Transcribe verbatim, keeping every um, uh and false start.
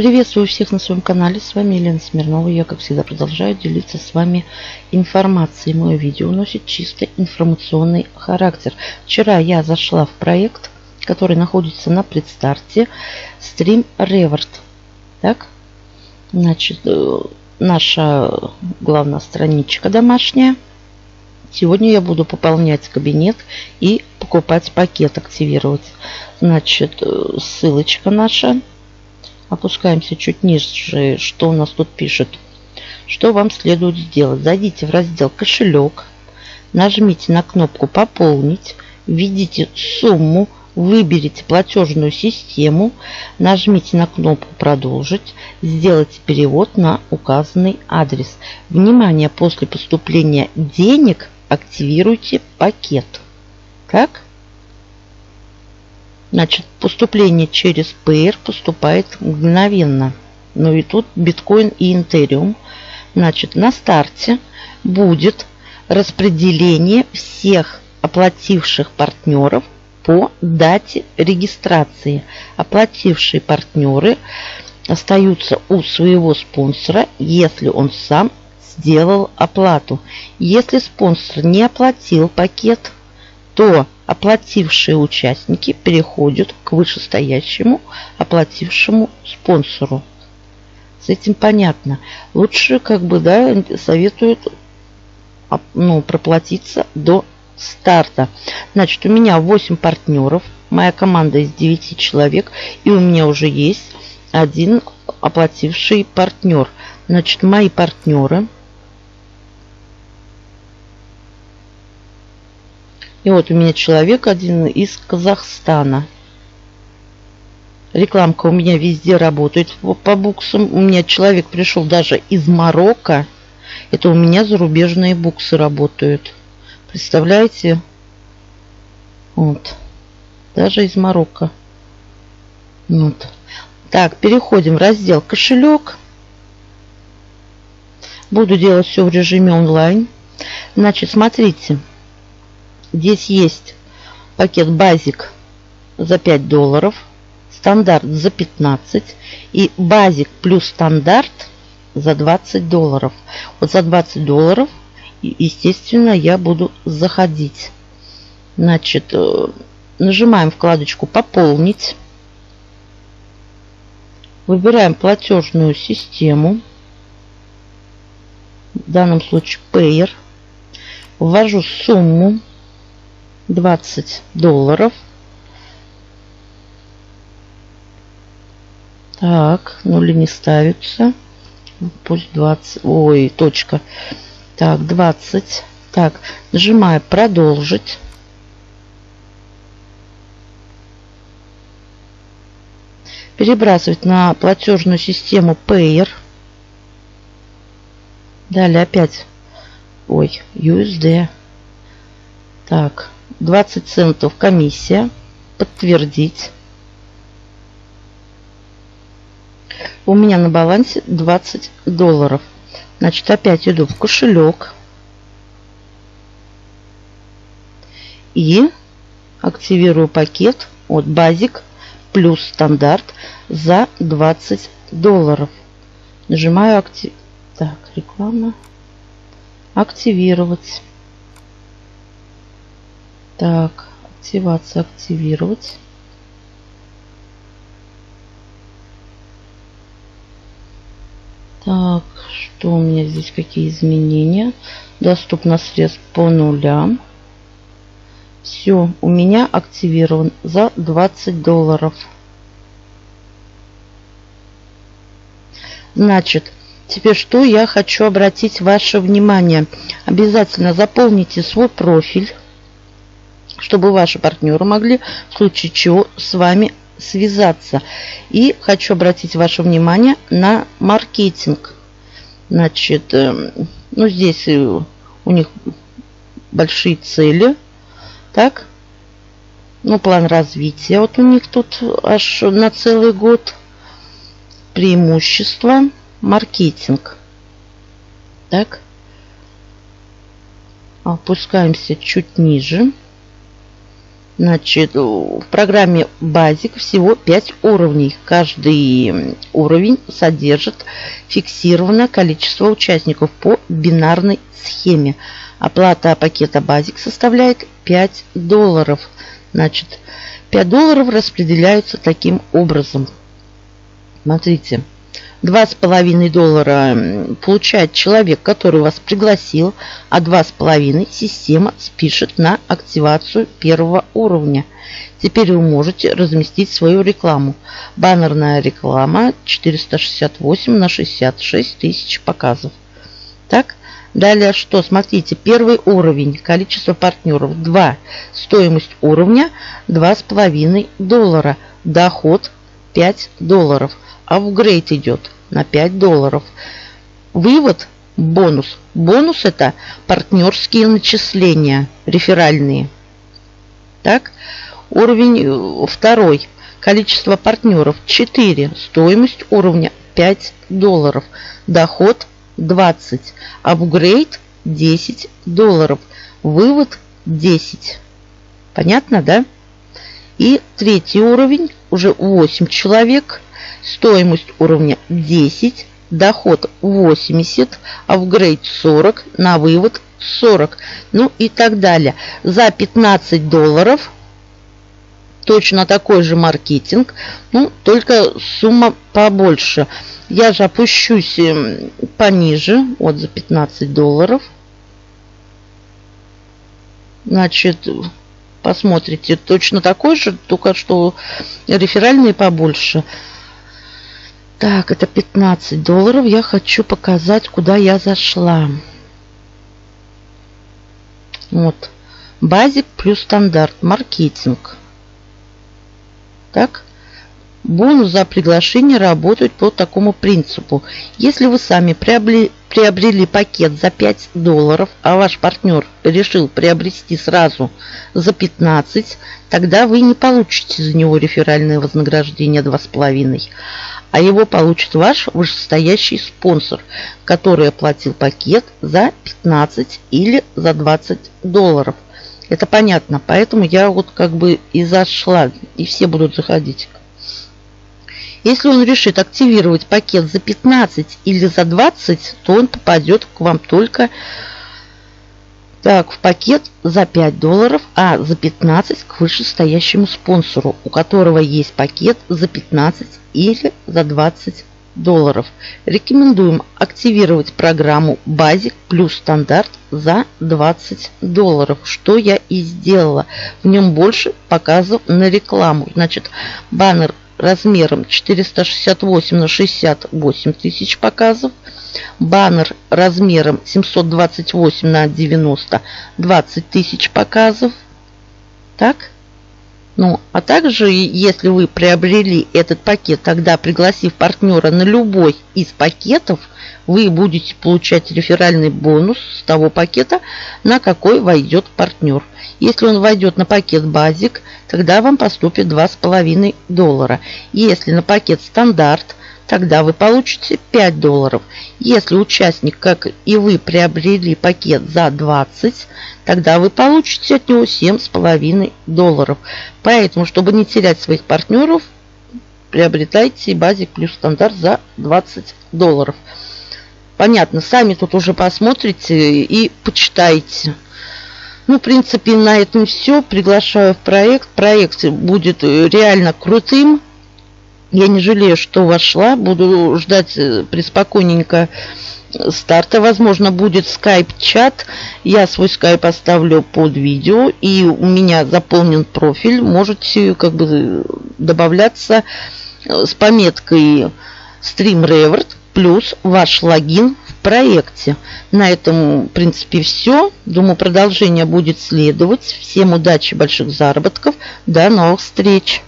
Приветствую всех на своем канале. С вами Елена Смирнова. Я, как всегда, продолжаю делиться с вами информацией. Мое видео носит чисто информационный характер. Вчера я зашла в проект, который находится на предстарте, Stream Reward. Так, значит, наша главная страничка домашняя. Сегодня я буду пополнять кабинет и покупать пакет, активировать. Значит, ссылочка наша. Опускаемся чуть ниже. Что у нас тут пишет? Что вам следует сделать? Зайдите в раздел «Кошелек», нажмите на кнопку «Пополнить», введите сумму, выберите платежную систему, нажмите на кнопку «Продолжить», сделайте перевод на указанный адрес. Внимание! После поступления денег активируйте пакет. Так? Значит, поступление через Payer поступает мгновенно. Ну и тут биткоин и интериум. Значит, на старте будет распределение всех оплативших партнеров по дате регистрации. Оплатившие партнеры остаются у своего спонсора, если он сам сделал оплату. Если спонсор не оплатил пакет, то оплатившие участники переходят к вышестоящему оплатившему спонсору. С этим понятно. Лучше, как бы, да, советуют, ну, проплатиться до старта. Значит, у меня восемь партнеров. Моя команда из девяти человек. И у меня уже есть один оплативший партнер. Значит, мои партнеры. И вот у меня человек один из Казахстана. Рекламка у меня везде работает по буксам. У меня человек пришел даже из Марокко. Это у меня зарубежные буксы работают. Представляете? Вот. Даже из Марокко. Вот. Так, переходим в раздел «Кошелек». Буду делать все в режиме онлайн. Значит, смотрите. Здесь есть пакет базик за пять долларов, стандарт за пятнадцать и базик плюс стандарт за двадцать долларов. Вот за двадцать долларов, естественно, я буду заходить. Значит, нажимаем вкладочку «Пополнить». Выбираем платежную систему. В данном случае Payer. Ввожу сумму. двадцать долларов. Так, нули не ставятся. Пусть двадцать. Ой, точка. Так, двадцать. Так, нажимаю «Продолжить». Перебрасывать на платежную систему Payer. Далее опять. Ой, ю эс ди. Так. двадцать центов комиссия. Подтвердить. У меня на балансе двадцать долларов. Значит, опять иду в кошелек. И активирую пакет от базик плюс стандарт за двадцать долларов. Нажимаю актив... Так, реклама. Активировать. Так, активация, активировать. Так, что у меня здесь, какие изменения? Доступно средств по нулям. Все, у меня активирован за двадцать долларов. Значит, теперь что я хочу обратить ваше внимание. Обязательно заполните свой профиль, чтобы ваши партнеры могли в случае чего с вами связаться. И хочу обратить ваше внимание на маркетинг. Значит, ну здесь у них большие цели. Так, ну план развития. Вот у них тут аж на целый год. Преимущество. Маркетинг. Так. Опускаемся чуть ниже. Значит, в программе Basic всего пять уровней. Каждый уровень содержит фиксированное количество участников по бинарной схеме. Оплата пакета Basic составляет пять долларов. Значит, пять долларов распределяются таким образом. Смотрите. два с половиной доллара получает человек, который вас пригласил, а два с половиной система спишет на активацию первого уровня. Теперь вы можете разместить свою рекламу. Баннерная реклама четыреста шестьдесят восемь на шестьдесят шесть тысяч показов. Так, далее что? Смотрите, первый уровень, количество партнеров два, стоимость уровня два с половиной доллара, доход пять долларов. Апгрейд идет на пять долларов. Вывод, бонус. Бонус — это партнерские начисления, реферальные. Так, уровень второй. Количество партнеров четыре. Стоимость уровня пять долларов. Доход двадцать. Апгрейд десять долларов. Вывод десять. Понятно, да? И третий уровень, уже восемь человек. Стоимость уровня десять, доход восемьдесят, апгрейд сорок, на вывод сорок. Ну и так далее. За пятнадцать долларов точно такой же маркетинг, ну только сумма побольше. Я же опущусь пониже, вот за пятнадцать долларов. Значит, посмотрите, точно такой же, только что реферальные побольше. Так, это пятнадцать долларов. Я хочу показать, куда я зашла. Вот. Базик плюс стандарт. Маркетинг. Так. Бонус за приглашение работает по такому принципу. Если вы сами приобрели, приобрели пакет за пять долларов, а ваш партнер решил приобрести сразу за пятнадцать, тогда вы не получите за него реферальное вознаграждение два с половиной, а его получит ваш вышестоящий спонсор, который оплатил пакет за пятнадцать или за двадцать долларов. Это понятно, поэтому я вот как бы и зашла, и все будут заходить. Если он решит активировать пакет за пятнадцать или за двадцать, то он попадет к вам только так, в пакет за пять долларов, а за пятнадцать к вышестоящему спонсору, у которого есть пакет за пятнадцать или за двадцать долларов. Рекомендуем активировать программу Basic плюс стандарт за двадцать долларов, что я и сделала. В нем больше показов на рекламу. Значит, баннер размером четыреста шестьдесят восемь на шестьдесят восемь тысяч показов. Баннер размером семьсот двадцать восемь на девяносто, двадцать тысяч показов. Так. Ну, а также, если вы приобрели этот пакет, тогда, пригласив партнера на любой из пакетов, вы будете получать реферальный бонус с того пакета, на какой войдет партнер. Если он войдет на пакет Basic, тогда вам поступит два с половиной доллара. Если на пакет Стандарт, тогда вы получите пять долларов. Если участник, как и вы, приобрели пакет за двадцать, тогда вы получите от него семь с половиной долларов. Поэтому, чтобы не терять своих партнеров, приобретайте Basic плюс Стандарт за двадцать долларов. Понятно, сами тут уже посмотрите и почитайте. Ну, в принципе, на этом все. Приглашаю в проект. Проект будет реально крутым. Я не жалею, что вошла. Буду ждать приспокойненько старта. Возможно, будет скайп-чат. Я свой скайп оставлю под видео. И у меня заполнен профиль. Можете как бы добавляться с пометкой Stream Reward плюс ваш логин в проекте. На этом, в принципе, все. Думаю, продолжение будет следовать. Всем удачи, больших заработков. До новых встреч!